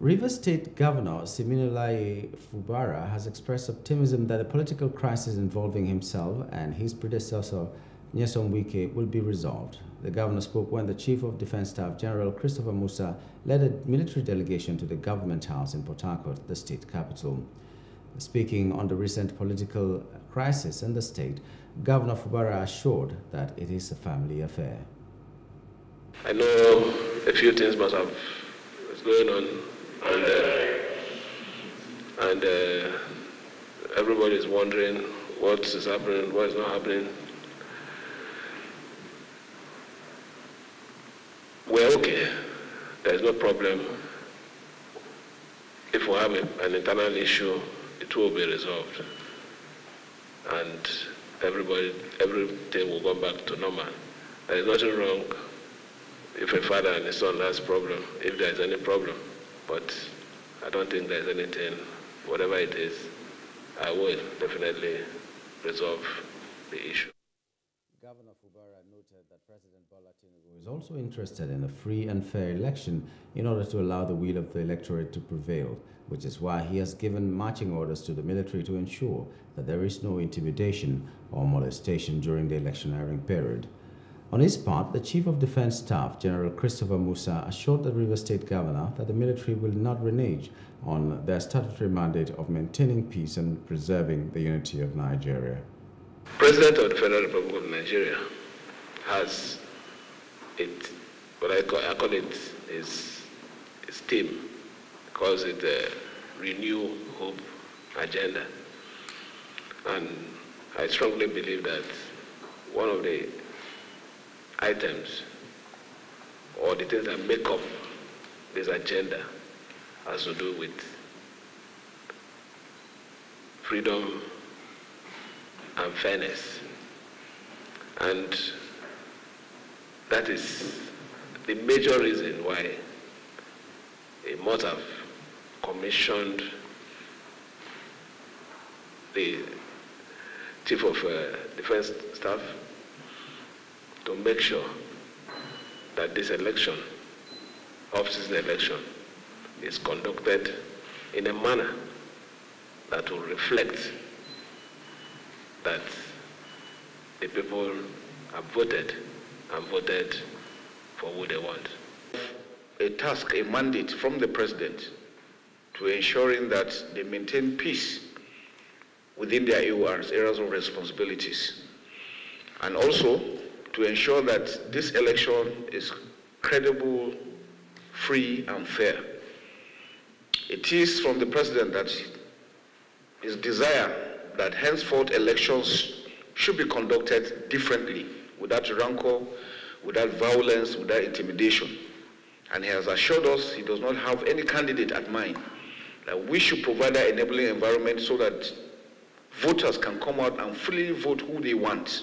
Rivers State Governor Siminalayi Fubara has expressed optimism that the political crisis involving himself and his predecessor Nyesom Wike will be resolved. The governor spoke when the Chief of Defense Staff, General Christopher Musa, led a military delegation to the government house in Port Harcourt, the state capital. Speaking on the recent political crisis in the state, Governor Fubara assured that it is a family affair. I know a few things must have going on, and everybody is wondering what is happening, what is not happening. We're okay. There is no problem. If we have an internal issue, it will be resolved, and everything will go back to normal. There is nothing wrong if a father and a son has problem, if there is any problem. But I don't think there is anything. Whatever it is, I will definitely resolve the issue. Governor Fubara noted that President Bola Tinubu is also interested in a free and fair election in order to allow the will of the electorate to prevail, which is why he has given marching orders to the military to ensure that there is no intimidation or molestation during the electioneering period. On his part, the Chief of Defense Staff, General Christopher Musa, assured the Rivers State Governor that the military will not renege on their statutory mandate of maintaining peace and preserving the unity of Nigeria. President of the Federal Republic of Nigeria has it, what I call it, his team, calls it the Renew Hope Agenda. And I strongly believe that one of the items or the things that make up this agenda has to do with freedom and fairness, and that is the major reason why it must have commissioned the Chief of Defense Staff to make sure that this election, off-season election, is conducted in a manner that will reflect that the people have voted and voted for who they want. A task, a mandate from the President to ensuring that they maintain peace within their areas of responsibilities, and also to ensure that this election is credible, free, and fair. It is from the President that his desire that henceforth elections should be conducted differently, without rancor, without violence, without intimidation. And he has assured us he does not have any candidate at mind, that we should provide an enabling environment so that voters can come out and freely vote who they want.